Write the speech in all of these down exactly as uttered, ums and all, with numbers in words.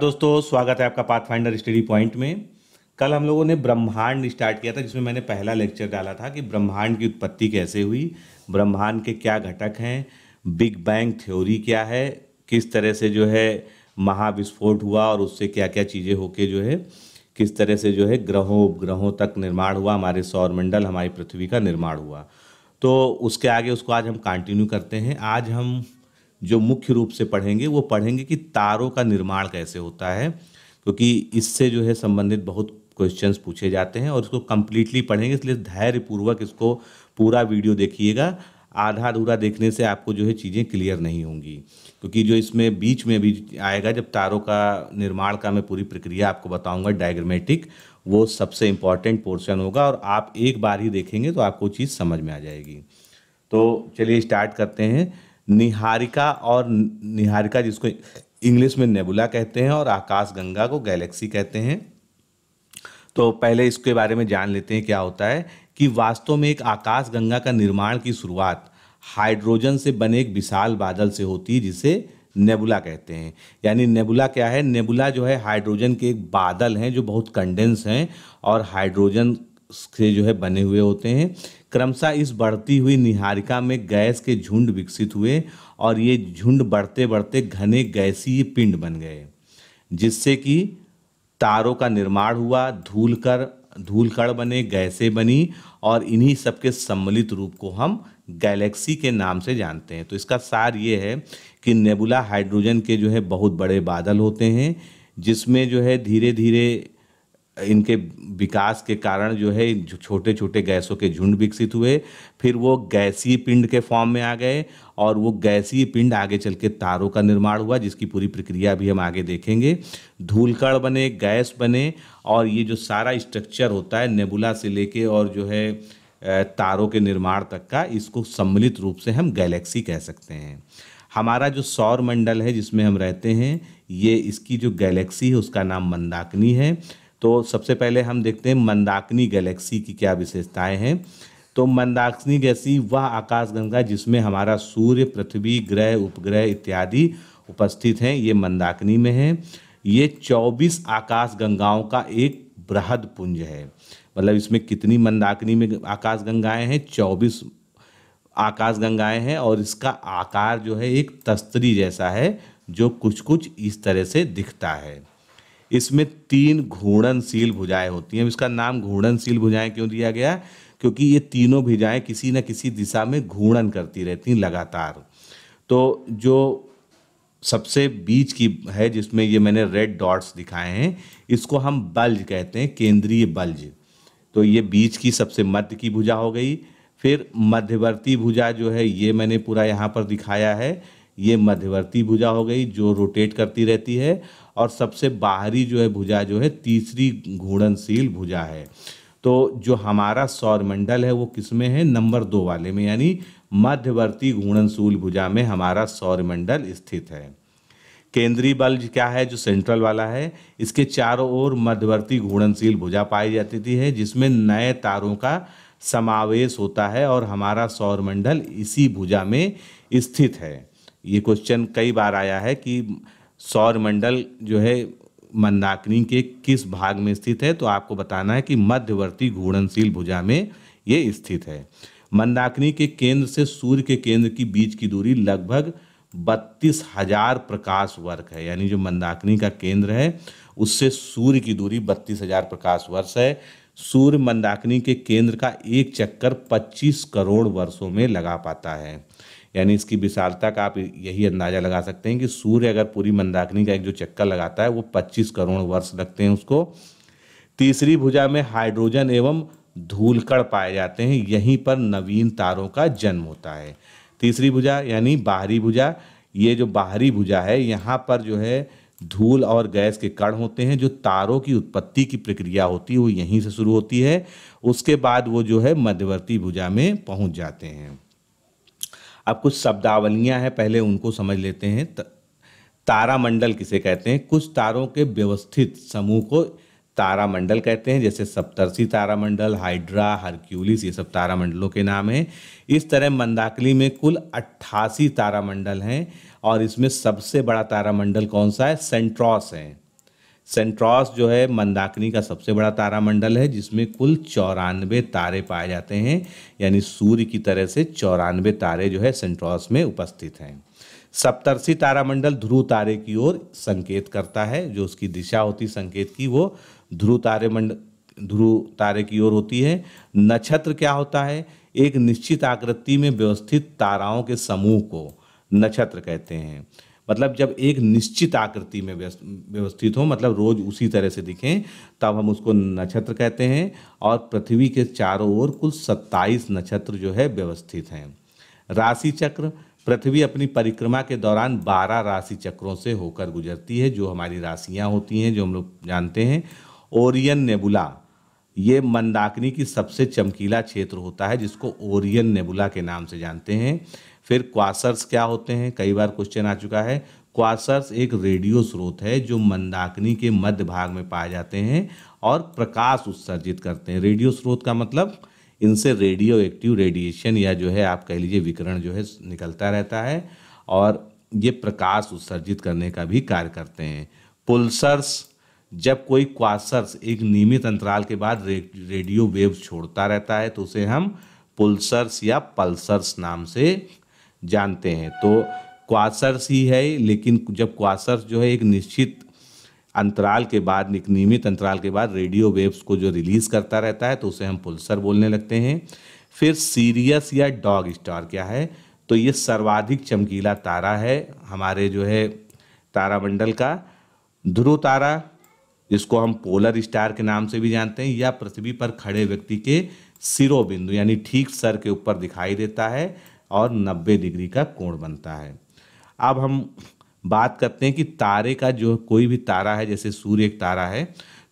दोस्तों स्वागत है आपका पाथफाइंडर स्टडी पॉइंट में। कल हम लोगों ने ब्रह्मांड स्टार्ट किया था, जिसमें मैंने पहला लेक्चर डाला था कि ब्रह्मांड की उत्पत्ति कैसे हुई, ब्रह्मांड के क्या घटक हैं, बिग बैंग थ्योरी क्या है, किस तरह से जो है महाविस्फोट हुआ और उससे क्या क्या चीज़ें होके जो है किस तरह से जो है ग्रहों उपग्रहों तक निर्माण हुआ, हमारे सौरमंडल हमारी पृथ्वी का निर्माण हुआ। तो उसके आगे उसको आज हम कंटिन्यू करते हैं। आज हम जो मुख्य रूप से पढ़ेंगे वो पढ़ेंगे कि तारों का निर्माण कैसे होता है, क्योंकि इससे जो है संबंधित बहुत क्वेश्चंस पूछे जाते हैं और इसको कम्प्लीटली पढ़ेंगे, इसलिए धैर्यपूर्वक इसको पूरा वीडियो देखिएगा। आधा अधूरा देखने से आपको जो है चीज़ें क्लियर नहीं होंगी, क्योंकि जो इसमें बीच में भी आएगा जब तारों का निर्माण का मैं पूरी प्रक्रिया आपको बताऊँगा डायग्रामेटिक, वो सबसे इम्पॉर्टेंट पोर्शन होगा और आप एक बार ही देखेंगे तो आपको चीज़ समझ में आ जाएगी। तो चलिए स्टार्ट करते हैं। निहारिका और निहारिका जिसको इंग्लिश में नेबुला कहते हैं और आकाशगंगा को गैलेक्सी कहते हैं। तो पहले इसके बारे में जान लेते हैं क्या होता है कि वास्तव में एक आकाशगंगा का निर्माण की शुरुआत हाइड्रोजन से बने एक विशाल बादल से होती है जिसे नेबुला कहते हैं। यानी नेबुला क्या है? नेबुला जो है हाइड्रोजन के एक बादल हैं जो बहुत कंडेंस हैं और हाइड्रोजन से जो है बने हुए होते हैं। क्रमशः इस बढ़ती हुई निहारिका में गैस के झुंड विकसित हुए और ये झुंड बढ़ते बढ़ते घने गैसीय पिंड बन गए, जिससे कि तारों का निर्माण हुआ। धूलकण धूलकण बने, गैसें बनी और इन्हीं सब के सम्मिलित रूप को हम गैलेक्सी के नाम से जानते हैं। तो इसका सार ये है कि नेबुला हाइड्रोजन के जो है बहुत बड़े बादल होते हैं, जिसमें जो है धीरे धीरे इनके विकास के कारण जो है छोटे छोटे गैसों के झुंड विकसित हुए, फिर वो गैसीय पिंड के फॉर्म में आ गए और वो गैसीय पिंड आगे चल के तारों का निर्माण हुआ, जिसकी पूरी प्रक्रिया भी हम आगे देखेंगे। धूलकण बने, गैस बने और ये जो सारा स्ट्रक्चर होता है नेबुला से लेके और जो है तारों के निर्माण तक का, इसको सम्मिलित रूप से हम गैलेक्सी कह सकते हैं। हमारा जो सौरमंडल है जिसमें हम रहते हैं, ये इसकी जो गैलेक्सी है उसका नाम मंदाकिनी है। तो सबसे पहले हम देखते हैं मंदाकिनी गैलेक्सी की क्या विशेषताएं हैं। तो मंदाकिनी गैलेक्सी वह आकाशगंगा जिसमें हमारा सूर्य, पृथ्वी, ग्रह, उपग्रह इत्यादि उपस्थित हैं, ये मंदाकिनी में है। ये चौबीस आकाशगंगाओं का एक बृहद पुंज है। मतलब इसमें कितनी मंदाकिनी में आकाशगंगाएं हैं? चौबीस आकाशगंगाएं हैं और इसका आकार जो है एक तस्तरी जैसा है, जो कुछ कुछ इस तरह से दिखता है। इसमें तीन घूर्णनशील भुजाएं होती हैं। इसका नाम घूर्णनशील भुजाएं क्यों दिया गया? क्योंकि ये तीनों भुजाएं किसी न किसी दिशा में घूर्णन करती रहती हैं लगातार। तो जो सबसे बीच की है जिसमें ये मैंने रेड डॉट्स दिखाए हैं, इसको हम बल्ज कहते हैं, केंद्रीय बल्ज। तो ये बीच की सबसे मध्य की भुजा हो गई। फिर मध्यवर्ती भुजा जो है ये मैंने पूरा यहाँ पर दिखाया है, ये मध्यवर्ती भुजा हो गई जो रोटेट करती रहती है। और सबसे बाहरी जो है भुजा जो है तीसरी घूर्णनशील भुजा है। तो जो हमारा सौरमंडल है वो किसमें है? नंबर दो वाले में, यानी मध्यवर्ती घूर्णनशील भुजा में हमारा सौरमंडल स्थित है। केंद्रीय बल्ज क्या है? जो सेंट्रल वाला है, इसके चारों ओर मध्यवर्ती घूर्णनशील भुजा पाई जाती है, जिसमें नए तारों का समावेश होता है और हमारा सौरमंडल इसी भुजा में स्थित है। ये क्वेश्चन कई बार आया है कि सौरमंडल जो है मंदाकिनी के किस भाग में स्थित है, तो आपको बताना है कि मध्यवर्ती घूर्णनशील भुजा में ये स्थित है। मंदाकिनी के केंद्र से सूर्य के केंद्र की बीच की दूरी लगभग बत्तीस हजार प्रकाश वर्ष है। यानी जो मंदाकिनी का केंद्र है उससे सूर्य की दूरी बत्तीस हजार प्रकाश वर्ष है। सूर्य मंदाकिनी के केंद्र का एक चक्कर पच्चीस करोड़ वर्षों में लगा पाता है। यानी इसकी विशालता का आप यही अंदाज़ा लगा सकते हैं कि सूर्य अगर पूरी मंदाकिनी का एक जो चक्कर लगाता है वो पच्चीस करोड़ वर्ष लगते हैं उसको। तीसरी भुजा में हाइड्रोजन एवं धूलकण पाए जाते हैं, यहीं पर नवीन तारों का जन्म होता है। तीसरी भुजा यानी बाहरी भुजा, ये जो बाहरी भुजा है यहाँ पर जो है धूल और गैस के कण होते हैं। जो तारों की उत्पत्ति की प्रक्रिया होती है वो यहीं से शुरू होती है, उसके बाद वो जो है मध्यवर्ती भुजा में पहुँच जाते हैं। अब कुछ शब्दावलियां हैं, पहले उनको समझ लेते हैं। तारामंडल किसे कहते हैं? कुछ तारों के व्यवस्थित समूह को तारामंडल कहते हैं, जैसे सप्तर्षि तारामंडल, हाइड्रा, हरक्यूलिस, ये सब तारामंडलों के नाम हैं। इस तरह मंदाकिनी में कुल अट्ठासी तारामंडल हैं और इसमें सबसे बड़ा तारामंडल कौन सा है? सेंटॉरस है। सेंटॉरस जो है मंदाकिनी का सबसे बड़ा तारामंडल है, जिसमें कुल चौरानवे तारे पाए जाते हैं, यानी सूर्य की तरह से चौरानवे तारे जो है सेंटॉरस में उपस्थित हैं। सप्तर्षि तारामंडल ध्रुव तारे की ओर संकेत करता है, जो उसकी दिशा होती संकेत की वो ध्रुव तारे मंडल ध्रुव तारे की ओर होती है। नक्षत्र क्या होता है? एक निश्चित आकृति में व्यवस्थित ताराओं के समूह को नक्षत्र कहते हैं। मतलब जब एक निश्चित आकृति में व्यवस्थित हो, मतलब रोज उसी तरह से दिखें, तब हम उसको नक्षत्र कहते हैं। और पृथ्वी के चारों ओर कुल सत्ताईस नक्षत्र जो है व्यवस्थित हैं। राशि चक्र, पृथ्वी अपनी परिक्रमा के दौरान बारह राशि चक्रों से होकर गुजरती है, जो हमारी राशियां होती हैं, जो हम लोग जानते हैं। ओरियन नेबुला, ये मंदाकिनी की सबसे चमकीला क्षेत्र होता है, जिसको ओरियन नेबुला के नाम से जानते हैं। फिर क्वासर्स क्या होते हैं? कई बार क्वेश्चन आ चुका है। क्वासर्स एक रेडियो स्रोत है, जो मंदाकिनी के मध्य भाग में पाए जाते हैं और प्रकाश उत्सर्जित करते हैं। रेडियो स्रोत का मतलब इनसे रेडियो एक्टिव रेडिएशन या जो है आप कह लीजिए विकिरण जो है निकलता रहता है, और ये प्रकाश उत्सर्जित करने का भी कार्य करते हैं। पुल्सर्स, जब कोई क्वासर्स एक नियमित अंतराल के बाद रे, रेडियो वेव छोड़ता रहता है, तो उसे हम पुल्सर्स या पल्सर्स नाम से जानते हैं। तो क्वासर्स ही है, लेकिन जब क्वासर्स जो है एक निश्चित अंतराल के बाद नियमित अंतराल के बाद रेडियो वेव्स को जो रिलीज़ करता रहता है, तो उसे हम पुल्सर बोलने लगते हैं। फिर सीरियस या डॉग स्टार क्या है? तो ये सर्वाधिक चमकीला तारा है हमारे जो है तारामंडल का। ध्रुव तारा, जिसको हम पोलर स्टार के नाम से भी जानते हैं, या पृथ्वी पर खड़े व्यक्ति के सिरोबिंदु यानी ठीक सर के ऊपर दिखाई देता है और नब्बे डिग्री का कोण बनता है। अब हम बात करते हैं कि तारे का जो कोई भी तारा है, जैसे सूर्य एक तारा है,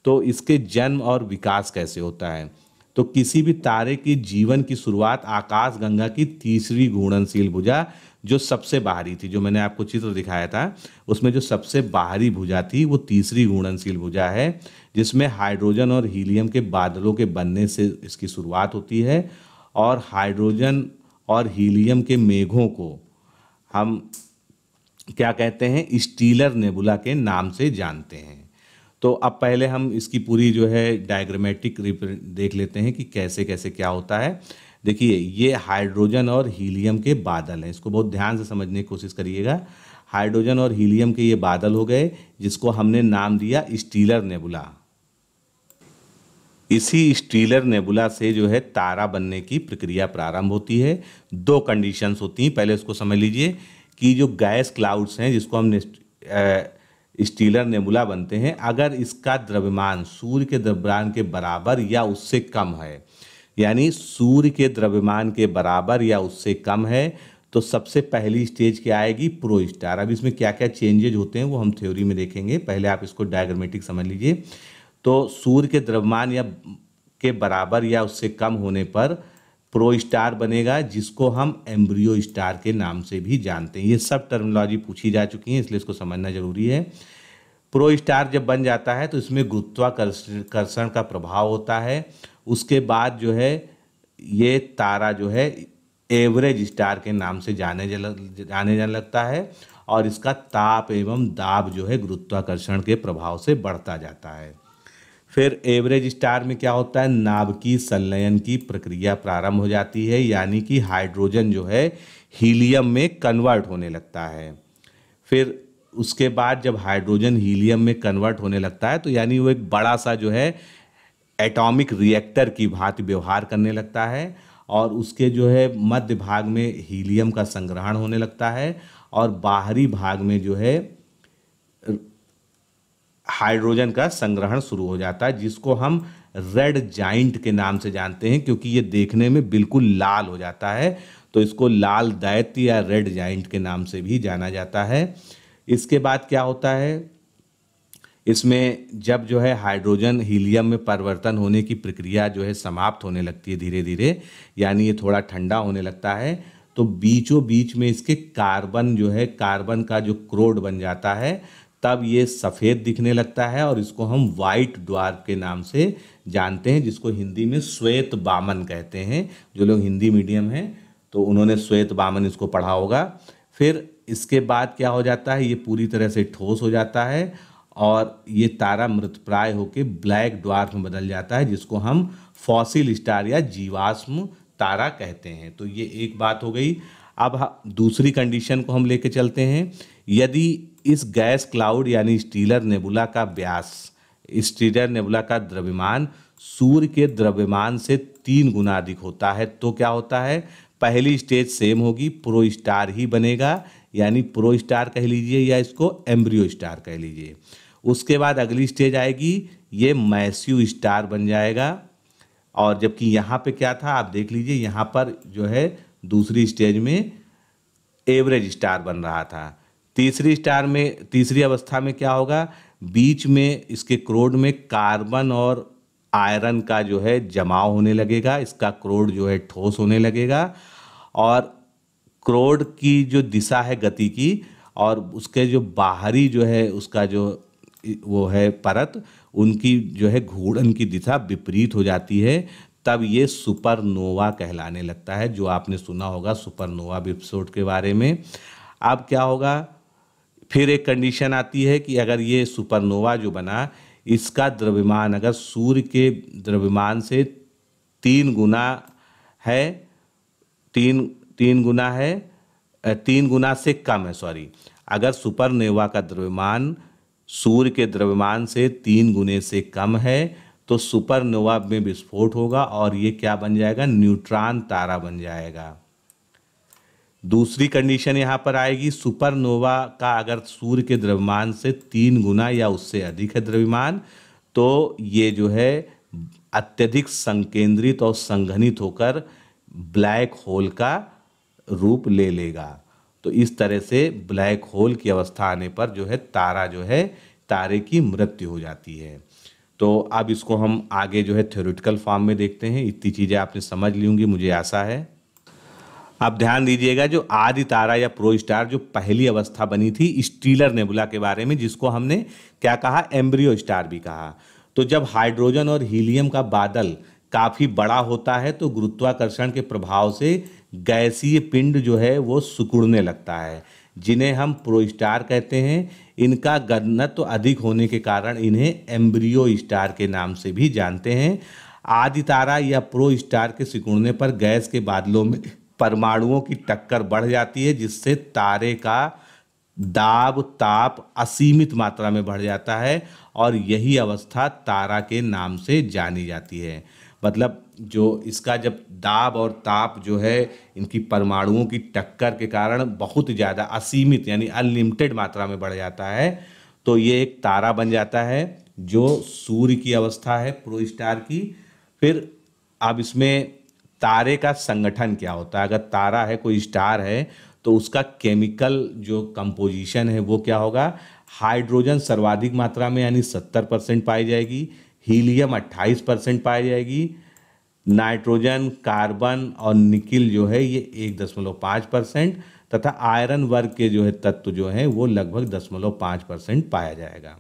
तो इसके जन्म और विकास कैसे होता है? तो किसी भी तारे की जीवन की शुरुआत आकाशगंगा की तीसरी घूर्णनशील भुजा, जो सबसे बाहरी थी, जो मैंने आपको चित्र दिखाया था, उसमें जो सबसे बाहरी भुजा थी वो तीसरी घूर्णनशील भुजा है, जिसमें हाइड्रोजन और हीलियम के बादलों के बनने से इसकी शुरुआत होती है। और हाइड्रोजन और हीलियम के मेघों को हम क्या कहते हैं? स्टीलर नेबुला के नाम से जानते हैं। तो अब पहले हम इसकी पूरी जो है डायग्रामेटिक देख लेते हैं कि कैसे कैसे क्या होता है। देखिए, ये हाइड्रोजन और हीलियम के बादल हैं, इसको बहुत ध्यान से समझने की कोशिश करिएगा। हाइड्रोजन और हीलियम के ये बादल हो गए, जिसको हमने नाम दिया स्टीलर नेबुला। इसी स्टीलर नेबुला से जो है तारा बनने की प्रक्रिया प्रारंभ होती है। दो कंडीशंस होती हैं, पहले उसको समझ लीजिए कि जो गैस क्लाउड्स हैं, जिसको हम स्टीलर नेबुला बनते हैं, अगर इसका द्रव्यमान सूर्य के द्रव्यमान के बराबर या उससे कम है, यानी सूर्य के द्रव्यमान के बराबर या उससे कम है, तो सबसे पहली स्टेज क्या आएगी? प्रोस्टार। अब इसमें क्या क्या चेंजेज होते हैं वो हम थ्योरी में देखेंगे, पहले आप इसको डायग्रामेटिक समझ लीजिए। तो सूर्य के द्रव्यमान या के बराबर या उससे कम होने पर प्रोस्टार बनेगा, जिसको हम एम्ब्रियो स्टार के नाम से भी जानते हैं। ये सब टर्मिनोलॉजी पूछी जा चुकी है, इसलिए इसको समझना जरूरी है। प्रोस्टार जब बन जाता है तो इसमें गुरुत्वाकर्षण का प्रभाव होता है। उसके बाद जो है ये तारा जो है एवरेज स्टार के नाम से जाने जाने जाने लगता है, और इसका ताप एवं दाब जो है गुरुत्वाकर्षण के प्रभाव से बढ़ता जाता है। फिर एवरेज स्टार में क्या होता है? नाभिकीय संलयन की प्रक्रिया प्रारंभ हो जाती है, यानी कि हाइड्रोजन जो है हीलियम में कन्वर्ट होने लगता है। फिर उसके बाद जब हाइड्रोजन हीलियम में कन्वर्ट होने लगता है, तो यानी वो एक बड़ा सा जो है एटॉमिक रिएक्टर की भांति व्यवहार करने लगता है, और उसके जो है मध्य भाग में हीलियम का संग्रहण होने लगता है, और बाहरी भाग में जो है हाइड्रोजन का संग्रहण शुरू हो जाता है, जिसको हम रेड जाइंट के नाम से जानते हैं, क्योंकि ये देखने में बिल्कुल लाल हो जाता है, तो इसको लाल दैत्य या रेड जाइंट के नाम से भी जाना जाता है। इसके बाद क्या होता है? इसमें जब जो है हाइड्रोजन हीलियम में परिवर्तन होने की प्रक्रिया जो है समाप्त होने लगती है धीरे धीरे, यानी ये थोड़ा ठंडा होने लगता है, तो बीचों बीच में इसके कार्बन जो है कार्बन का जो क्रोड बन जाता है, तब ये सफ़ेद दिखने लगता है, और इसको हम वाइट ड्वार्फ के नाम से जानते हैं, जिसको हिंदी में श्वेत बामन कहते हैं। जो लोग हिंदी मीडियम हैं तो उन्होंने श्वेत बामन इसको पढ़ा होगा। फिर इसके बाद क्या हो जाता है, ये पूरी तरह से ठोस हो जाता है और ये तारा मृतप्राय होकर ब्लैक ड्वार्फ में बदल जाता है, जिसको हम फॉसिल स्टार या जीवाश्म तारा कहते हैं। तो ये एक बात हो गई। अब दूसरी कंडीशन को हम लेके चलते हैं, यदि इस गैस क्लाउड यानी स्टीलर नेबुला का व्यास, स्टीलर नेबुला का द्रव्यमान सूर्य के द्रव्यमान से तीन गुना अधिक होता है तो क्या होता है, पहली स्टेज सेम होगी, प्रो स्टार ही बनेगा, यानी प्रो स्टार कह लीजिए या इसको एम्ब्रियो स्टार कह लीजिए। उसके बाद अगली स्टेज आएगी, ये मैसिव स्टार बन जाएगा, और जबकि यहाँ पे क्या था आप देख लीजिए, यहाँ पर जो है दूसरी स्टेज में एवरेज स्टार बन रहा था। तीसरी स्टार में, तीसरी अवस्था में क्या होगा, बीच में इसके क्रोड में कार्बन और आयरन का जो है जमाव होने लगेगा, इसका क्रोड जो है ठोस होने लगेगा और क्रोड की जो दिशा है गति की और उसके जो बाहरी जो है उसका जो वो है परत, उनकी जो है घूर्णन की दिशा विपरीत हो जाती है, तब ये सुपरनोवा कहलाने लगता है, जो आपने सुना होगा सुपरनोवा विस्फोट के बारे में। अब क्या होगा, फिर एक कंडीशन आती है कि अगर ये सुपरनोवा जो बना, इसका द्रव्यमान अगर सूर्य के द्रव्यमान से तीन गुना है, तीन तीन गुना है तीन गुना से कम है, सॉरी, अगर सुपरनोवा का द्रव्यमान सूर्य के द्रव्यमान से तीन गुने से कम है तो सुपरनोवा में विस्फोट होगा और ये क्या बन जाएगा, न्यूट्रॉन तारा बन जाएगा। दूसरी कंडीशन यहाँ पर आएगी, सुपरनोवा का अगर सूर्य के द्रव्यमान से तीन गुना या उससे अधिक है द्रव्यमान, तो ये जो है अत्यधिक संकेंद्रित और संघनित होकर ब्लैक होल का रूप ले लेगा। तो इस तरह से ब्लैक होल की अवस्था आने पर जो है तारा जो है तारे की मृत्यु हो जाती है। तो अब इसको हम आगे जो है थ्योरेटिकल फॉर्म में देखते हैं। इतनी चीज़ें आपने समझ ली होंगी मुझे आशा है। अब ध्यान दीजिएगा, जो आदि तारा या प्रो स्टार जो पहली अवस्था बनी थी स्टीलर नेबुला के बारे में, जिसको हमने क्या कहा, एम्ब्रियो स्टार भी कहा। तो जब हाइड्रोजन और हीलियम का बादल काफ़ी बड़ा होता है तो गुरुत्वाकर्षण के प्रभाव से गैसीय पिंड जो है वो सिकुड़ने लगता है, जिन्हें हम प्रो स्टार कहते हैं। इनका घनत्व अधिक होने के कारण इन्हें एम्ब्रियो स्टार के नाम से भी जानते हैं। आदि तारा या प्रो स्टार के सिकुड़ने पर गैस के बादलों में परमाणुओं की टक्कर बढ़ जाती है, जिससे तारे का दाब ताप असीमित मात्रा में बढ़ जाता है और यही अवस्था तारा के नाम से जानी जाती है। मतलब जो इसका जब दाब और ताप जो है इनकी परमाणुओं की टक्कर के कारण बहुत ज़्यादा असीमित यानी अनलिमिटेड मात्रा में बढ़ जाता है, तो ये एक तारा बन जाता है जो सूर्य की अवस्था है प्रो स्टार की। फिर अब इसमें तारे का संगठन क्या होता है, अगर तारा है कोई स्टार है तो उसका केमिकल जो कंपोजिशन है वो क्या होगा, हाइड्रोजन सर्वाधिक मात्रा में यानी सत्तर परसेंट पाई जाएगी, हीलियम अट्ठाईस परसेंट पाई जाएगी, नाइट्रोजन कार्बन और निकिल जो है ये एक दशमलव पाँच परसेंट तथा आयरन वर्ग के जो है तत्व जो हैं वो लगभग दशमलव पाँच परसेंट पाया जाएगा।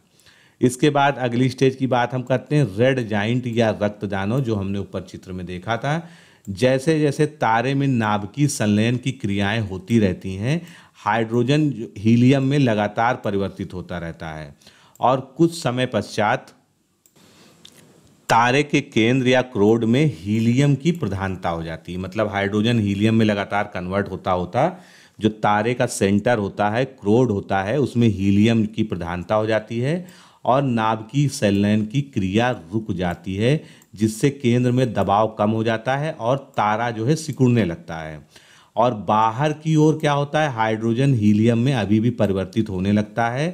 इसके बाद अगली स्टेज की बात हम करते हैं, रेड जाइंट या रक्त दानव, जो हमने ऊपर चित्र में देखा था। जैसे जैसे तारे में नाभिकीय संलयन की क्रियाएं होती रहती हैं, हाइड्रोजन हीलियम में लगातार परिवर्तित होता रहता है और कुछ समय पश्चात तारे के केंद्र या क्रोड में हीलियम की प्रधानता हो जाती है। मतलब हाइड्रोजन हीलियम में लगातार कन्वर्ट होता होता जो तारे का सेंटर होता है, क्रोड होता है, उसमें हीलियम की प्रधानता हो जाती है और नाभिकीय संलयन की क्रिया रुक जाती है, जिससे केंद्र में दबाव कम हो जाता है और तारा जो है सिकुड़ने लगता है। और बाहर की ओर क्या होता है, हाइड्रोजन हीलियम में अभी भी परिवर्तित होने लगता है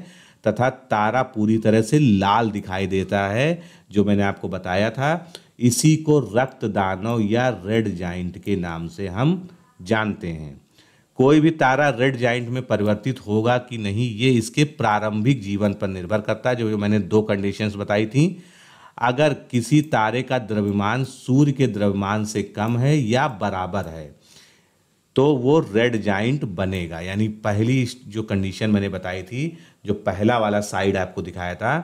तथा तारा पूरी तरह से लाल दिखाई देता है, जो मैंने आपको बताया था। इसी को रक्त दानव या रेड जाइंट के नाम से हम जानते हैं। कोई भी तारा रेड जाइंट में परिवर्तित होगा कि नहीं, ये इसके प्रारंभिक जीवन पर निर्भर करता है, जो मैंने दो कंडीशंस बताई थी। अगर किसी तारे का द्रव्यमान सूर्य के द्रव्यमान से कम है या बराबर है तो वो रेड जाइंट बनेगा। यानी पहली जो कंडीशन मैंने बताई थी, जो पहला वाला साइड आपको दिखाया था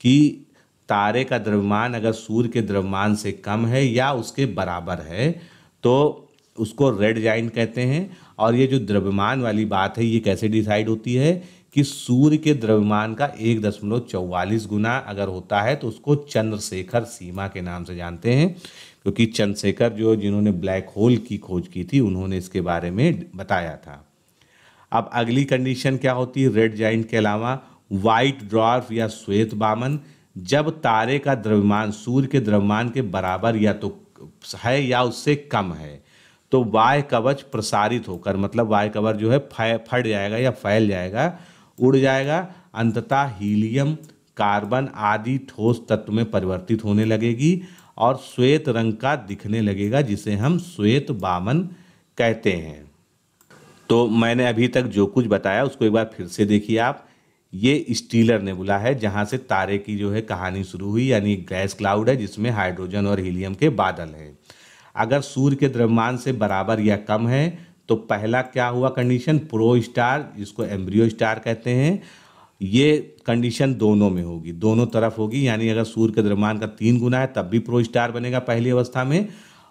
कि तारे का द्रव्यमान अगर सूर्य के द्रव्यमान से कम है या उसके बराबर है तो उसको रेड जाइंट कहते हैं। और ये जो द्रव्यमान वाली बात है ये कैसे डिसाइड होती है कि सूर्य के द्रव्यमान का एक दशमलव चौवालीस गुना अगर होता है तो उसको चंद्रशेखर सीमा के नाम से जानते हैं, क्योंकि चंद्रशेखर जो जिन्होंने ब्लैक होल की खोज की थी उन्होंने इसके बारे में बताया था। अब अगली कंडीशन क्या होती है, रेड जाइंट के अलावा वाइट ड्वार्फ या श्वेत बामन, जब तारे का द्रव्यमान सूर्य के द्रव्यमान के बराबर या तो है या उससे कम है तो वाय कवच प्रसारित होकर, मतलब वाय कवच जो है फट जाएगा या फैल जाएगा, उड़ जाएगा, अंततः हीलियम कार्बन आदि ठोस तत्व में परिवर्तित होने लगेगी और श्वेत रंग का दिखने लगेगा जिसे हम श्वेत बामन कहते हैं। तो मैंने अभी तक जो कुछ बताया उसको एक बार फिर से देखिए आप। ये स्टीलर नेबुला है जहाँ से तारे की जो है कहानी शुरू हुई, यानी गैस क्लाउड है जिसमें हाइड्रोजन और हीलियम के बादल हैं। अगर सूर्य के द्रव्यमान से बराबर या कम है तो पहला क्या हुआ कंडीशन, प्रोस्टार जिसको एम्ब्रियो स्टार कहते हैं, ये कंडीशन दोनों में होगी, दोनों तरफ होगी। यानी अगर सूर्य के द्रव्यमान का तीन गुना है तब भी प्रोस्टार बनेगा पहली अवस्था में,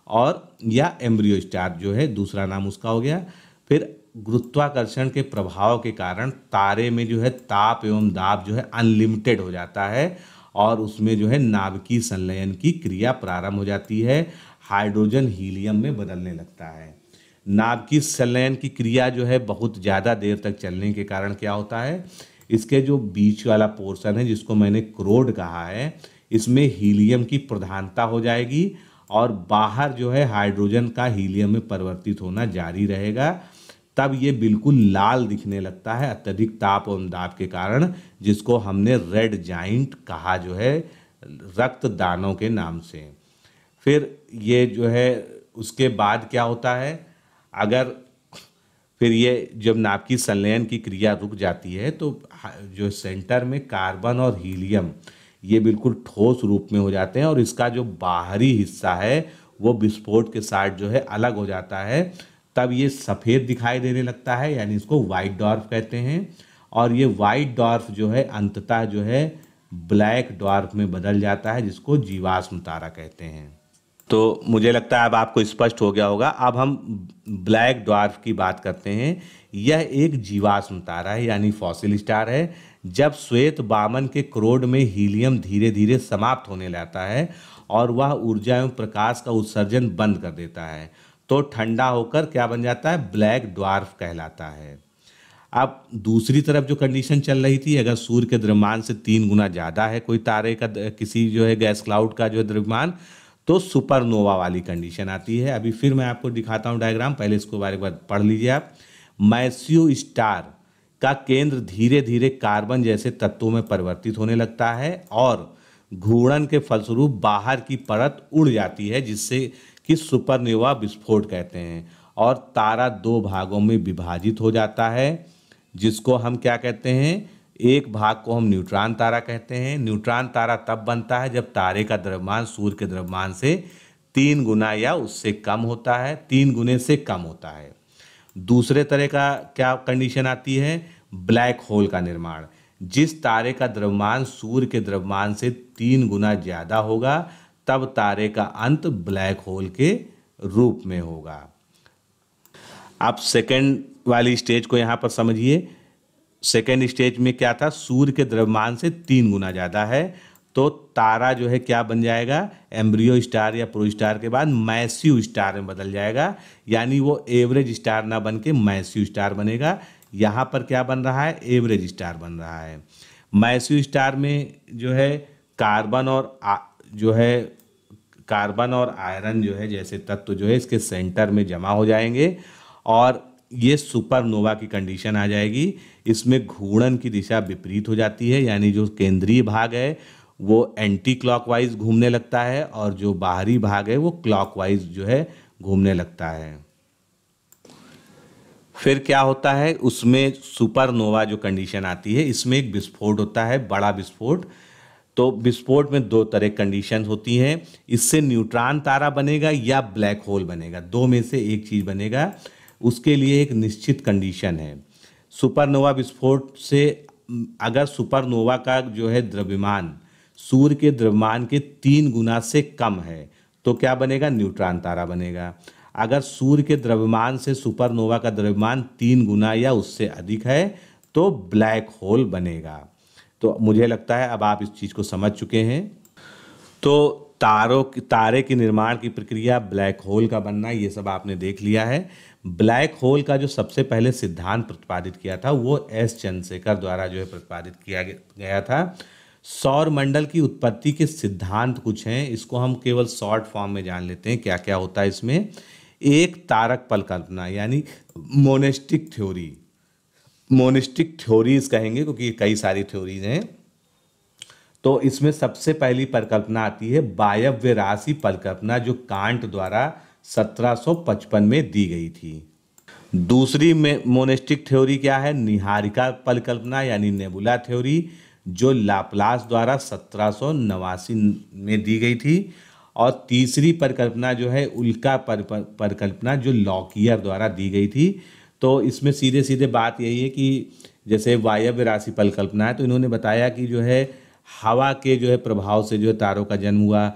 और या एम्ब्रियो स्टार जो है दूसरा नाम उसका हो गया। फिर गुरुत्वाकर्षण के प्रभाव के कारण तारे में जो है ताप एवं दाब जो है अनलिमिटेड हो जाता है और उसमें जो है नाभिकीय संलयन की क्रिया प्रारंभ हो जाती है, हाइड्रोजन हीलियम में बदलने लगता है। नाभिकीय संलयन की क्रिया जो है बहुत ज़्यादा देर तक चलने के कारण क्या होता है, इसके जो बीच वाला पोर्शन है जिसको मैंने क्रोड कहा है इसमें हीलियम की प्रधानता हो जाएगी और बाहर जो है हाइड्रोजन का हीलियम में परिवर्तित होना जारी रहेगा। तब ये बिल्कुल लाल दिखने लगता है अत्यधिक ताप और दाब के कारण, जिसको हमने रेड जाइंट कहा जो है रक्त दानों के नाम से। फिर ये जो है उसके बाद क्या होता है, अगर फिर ये जब नाभिकीय संलयन की क्रिया रुक जाती है तो जो सेंटर में कार्बन और हीलियम ये बिल्कुल ठोस रूप में हो जाते हैं और इसका जो बाहरी हिस्सा है वो विस्फोट के साथ जो है अलग हो जाता है, तब ये सफ़ेद दिखाई देने लगता है, यानी इसको वाइट ड्वार्फ कहते हैं। और ये वाइट ड्वार्फ जो है अंततः जो है ब्लैक ड्वार्फ में बदल जाता है जिसको जीवाश्म तारा कहते हैं। तो मुझे लगता है अब आपको स्पष्ट हो गया होगा। अब हम ब्लैक ड्वार्फ की बात करते हैं। यह एक जीवाश्म तारा है यानी फॉसिल स्टार है। जब श्वेत बामन के क्रोड में हीलियम धीरे धीरे समाप्त होने लगता है और वह ऊर्जा एवं प्रकाश का उत्सर्जन बंद कर देता है तो ठंडा होकर क्या बन जाता है, ब्लैक ड्वार्फ कहलाता है। अब दूसरी तरफ जो कंडीशन चल रही थी, अगर सूर्य के द्रव्यमान से तीन गुना ज़्यादा है कोई तारे का किसी जो है गैस क्लाउड का जो है द्रव्यमान, तो सुपरनोवा वाली कंडीशन आती है। अभी फिर मैं आपको दिखाता हूँ डायग्राम, पहले इसको बारे में पढ़ लीजिए आप। मैसिव स्टार का केंद्र धीरे धीरे कार्बन जैसे तत्वों में परिवर्तित होने लगता है और घूर्णन के फलस्वरूप बाहर की परत उड़ जाती है जिससे कि सुपरनोवा विस्फोट कहते हैं, और तारा दो भागों में विभाजित हो जाता है जिसको हम क्या कहते हैं, एक भाग को हम न्यूट्रॉन तारा कहते हैं। न्यूट्रॉन तारा तब बनता है जब तारे का द्रव्यमान सूर्य के द्रव्यमान से तीन गुना या उससे कम होता है, तीन गुने से कम होता है। दूसरे तरह का क्या कंडीशन आती है, ब्लैक होल का निर्माण। जिस तारे का द्रव्यमान सूर्य के द्रव्यमान से तीन गुना ज़्यादा होगा तब तारे का अंत ब्लैक होल के रूप में होगा। आप सेकेंड वाली स्टेज को यहाँ पर समझिए। सेकेंड स्टेज में क्या था, सूर्य के द्रव्यमान से तीन गुना ज़्यादा है तो तारा जो है क्या बन जाएगा, एम्ब्रियो स्टार या प्रोस्टार के बाद मैसिव स्टार में बदल जाएगा, यानी वो एवरेज स्टार ना बन के मैसिव स्टार बनेगा। यहाँ पर क्या बन रहा है, एवरेज स्टार बन रहा है। मैसिव स्टार में जो है कार्बन और आ, जो है कार्बन और आयरन जो है जैसे तत्व जो है इसके सेंटर में जमा हो जाएंगे और ये सुपरनोवा की कंडीशन आ जाएगी। इसमें घूर्णन की दिशा विपरीत हो जाती है, यानी जो केंद्रीय भाग है वो एंटी क्लॉकवाइज घूमने लगता है और जो बाहरी भाग है वो क्लॉकवाइज जो है घूमने लगता है। फिर क्या होता है, उसमें सुपरनोवा जो कंडीशन आती है इसमें एक विस्फोट होता है, बड़ा विस्फोट। तो विस्फोट में दो तरह कंडीशन होती हैं, इससे न्यूट्रॉन तारा बनेगा या ब्लैक होल बनेगा, दो में से एक चीज़ बनेगा। उसके लिए एक निश्चित कंडीशन है। सुपरनोवा विस्फोट से अगर सुपरनोवा का जो है द्रव्यमान सूर्य के द्रव्यमान के तीन गुना से कम है तो क्या बनेगा, न्यूट्रॉन तारा बनेगा। अगर सूर्य के द्रव्यमान से सुपरनोवा का द्रव्यमान तीन गुना या उससे अधिक है तो ब्लैक होल बनेगा। तो मुझे लगता है अब आप इस चीज़ को समझ चुके हैं। तो तारों की तारे के निर्माण की प्रक्रिया, ब्लैक होल का बनना, ये सब आपने देख लिया है। ब्लैक होल का जो सबसे पहले सिद्धांत प्रतिपादित किया था वो एस चंद्रशेखर द्वारा जो है प्रतिपादित किया गया था। सौर मंडल की उत्पत्ति के सिद्धांत कुछ हैं, इसको हम केवल शॉर्ट फॉर्म में जान लेते हैं क्या क्या होता है इसमें। एक, तारक परिकल्पना यानी मोनेस्टिक थ्योरी, मोनेस्टिक थ्योरीज कहेंगे क्योंकि कई सारी थ्योरीज हैं। तो इसमें सबसे पहली परिकल्पना आती है वायव्य राशि परिकल्पना, जो कांट द्वारा सत्रह सौ पचपन में दी गई थी। दूसरी में मोनेस्टिक थ्योरी क्या है, निहारिका परिकल्पना यानी नेबुला थ्योरी, जो लाप्लास द्वारा सत्रह सौ नवासी में दी गई थी। और तीसरी परिकल्पना जो है उल्का परिकल्पना, जो लॉकियर द्वारा दी गई थी। तो इसमें सीधे सीधे बात यही है कि जैसे वायव्य राशि परिकल्पना है तो इन्होंने बताया कि जो है हवा के जो है प्रभाव से जो है तारों का जन्म हुआ।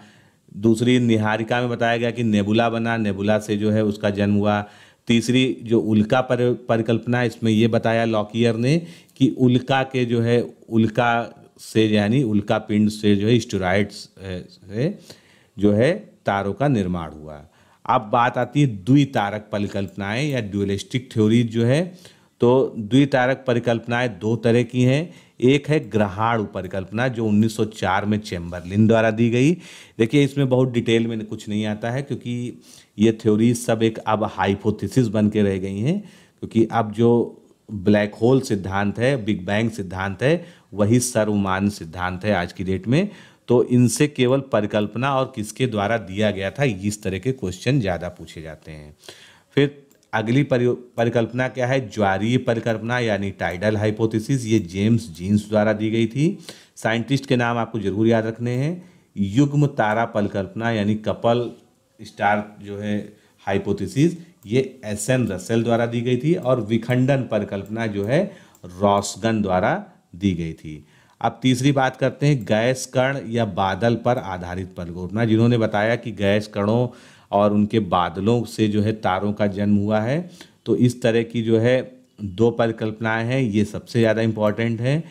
दूसरी निहारिका में बताया गया कि नेबुला बना, नेबुला से जो है उसका जन्म हुआ। तीसरी जो उल्का पर परिकल्पना इसमें ये बताया लॉकियर ने कि उल्का के जो है उल्का से यानी उल्का पिंड से जो है स्टेरॉइड्स से जो है तारों का निर्माण हुआ। अब बात आती है द्वितारक परिकल्पनाएं या ड्यूअलिस्टिक थ्योरी जो है। तो द्वितारक परिकल्पनाएं दो तरह की हैं। एक है ग्रहाणु परिकल्पना जो उन्नीस सौ चार में चेंबरलिन द्वारा दी गई। देखिए इसमें बहुत डिटेल में कुछ नहीं आता है क्योंकि ये थ्योरीज सब एक अब हाइपोथेसिस बन के रह गई हैं, क्योंकि अब जो ब्लैक होल सिद्धांत है, बिग बैंग सिद्धांत है, वही सर्वमान्य सिद्धांत है आज की डेट में। तो इनसे केवल परिकल्पना और किसके द्वारा दिया गया था इस तरह के क्वेश्चन ज़्यादा पूछे जाते हैं। फिर अगली परिकल्पना क्या है, ज्वारीय परिकल्पना यानी टाइडल हाइपोथेसिस। ये जेम्स जीन्स द्वारा दी गई थी। साइंटिस्ट के नाम आपको जरूर याद रखने हैं। युग्म तारा परिकल्पना यानी कपल स्टार जो है हाइपोथेसिस, ये एस एन रसेल द्वारा दी गई थी। और विखंडन परिकल्पना जो है रॉसगन द्वारा दी गई थी। अब तीसरी बात करते हैं गैस कण या बादल पर आधारित परिकल्पना, जिन्होंने बताया कि गैस कणों और उनके बादलों से जो है तारों का जन्म हुआ है। तो इस तरह की जो है दो परिकल्पनाएं हैं, ये सबसे ज़्यादा इम्पॉर्टेंट है।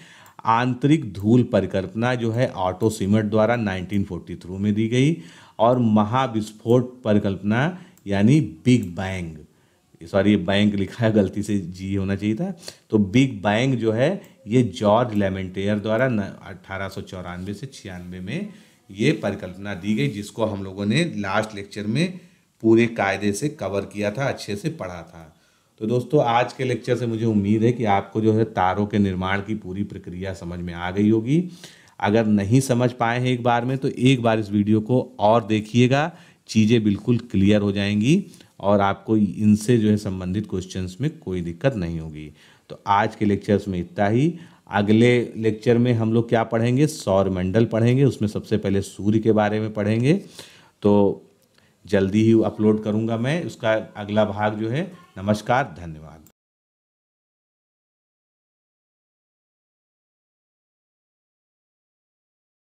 आंतरिक धूल परिकल्पना जो है ऑटो सीमेंट द्वारा नाइनटीन फोर्टी थ्री में दी गई। और महाविस्फोट परिकल्पना यानी बिग बैंग, सॉरी बैंग लिखा है गलती से, जी होना चाहिए था। तो बिग बैंग जो है ये जॉर्ज लेमेंटेयर द्वारा अठारह सौ चौरानवे से छियानवे में ये परिकल्पना दी गई, जिसको हम लोगों ने लास्ट लेक्चर में पूरे कायदे से कवर किया था, अच्छे से पढ़ा था। तो दोस्तों आज के लेक्चर से मुझे उम्मीद है कि आपको जो है तारों के निर्माण की पूरी प्रक्रिया समझ में आ गई होगी। अगर नहीं समझ पाए हैं एक बार में तो एक बार इस वीडियो को और देखिएगा, चीज़ें बिल्कुल क्लियर हो जाएंगी और आपको इनसे जो है संबंधित क्वेश्चंस में कोई दिक्कत नहीं होगी। तो आज के लेक्चर्स में इतना ही। अगले लेक्चर में हम लोग क्या पढ़ेंगे, सौरमंडल पढ़ेंगे, उसमें सबसे पहले सूर्य के बारे में पढ़ेंगे। तो जल्दी ही अपलोड करूंगा मैं उसका अगला भाग जो है। नमस्कार, धन्यवाद।